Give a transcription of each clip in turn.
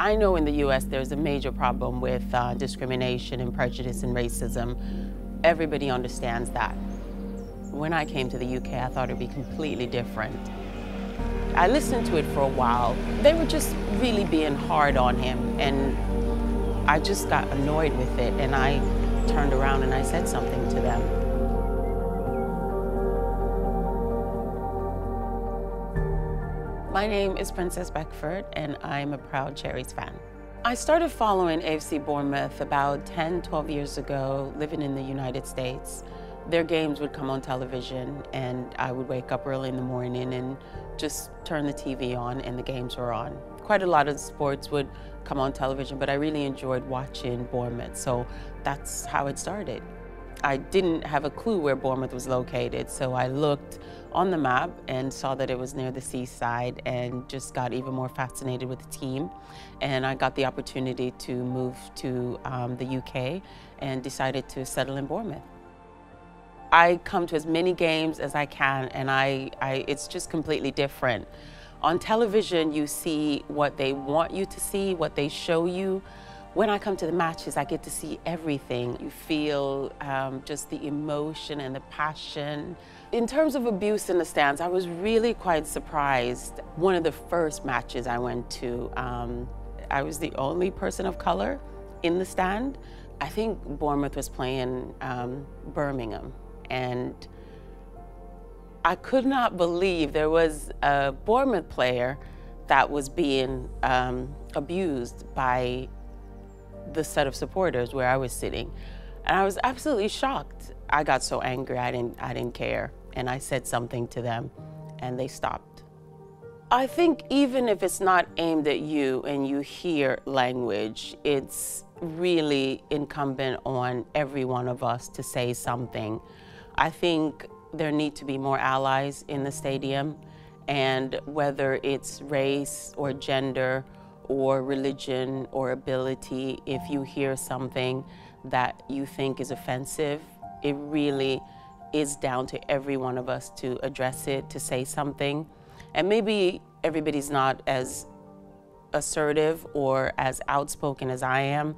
I know in the U.S. there's a major problem with discrimination and prejudice and racism. Everybody understands that. When I came to the UK, I thought it'd be completely different. I listened to it for a while. They were just really being hard on him, and I just got annoyed with it, and I turned around and I said something to them. My name is Princess Beckford, and I'm a proud Cherries fan. I started following AFC Bournemouth about 10, 12 years ago, living in the United States. Their games would come on television, and I would wake up early in the morning and just turn the TV on, and the games were on. Quite a lot of sports would come on television, but I really enjoyed watching Bournemouth, so that's how it started. I didn't have a clue where Bournemouth was located, so I looked on the map and saw that it was near the seaside and just got even more fascinated with the team. And I got the opportunity to move to the UK and decided to settle in Bournemouth. I come to as many games as I can, and it's just completely different. On television, you see what they want you to see, what they show you. When I come to the matches, I get to see everything. You feel just the emotion and the passion. In terms of abuse in the stands, I was really quite surprised. One of the first matches I went to, I was the only person of color in the stand. I think Bournemouth was playing Birmingham, and I could not believe there was a Bournemouth player that was being abused by the set of supporters where I was sitting, and I was absolutely shocked. I got so angry, I didn't care, and I said something to them, and they stopped. I think even if it's not aimed at you and you hear language, it's really incumbent on every one of us to say something. I think there need to be more allies in the stadium, and whether it's race or gender or religion or ability, if you hear something that you think is offensive, it really is down to every one of us to address it, to say something. And maybe everybody's not as assertive or as outspoken as I am.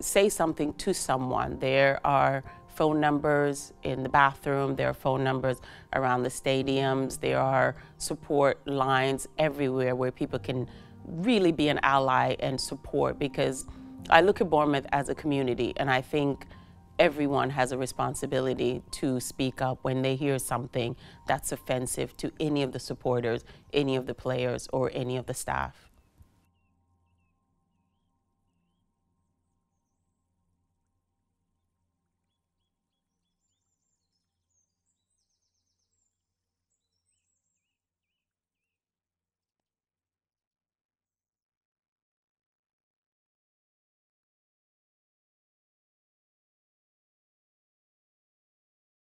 Say something to someone. There are phone numbers in the bathroom, there are phone numbers around the stadiums, there are support lines everywhere where people can really be an ally and support, because I look at Bournemouth as a community, and I think everyone has a responsibility to speak up when they hear something that's offensive to any of the supporters, any of the players, or any of the staff.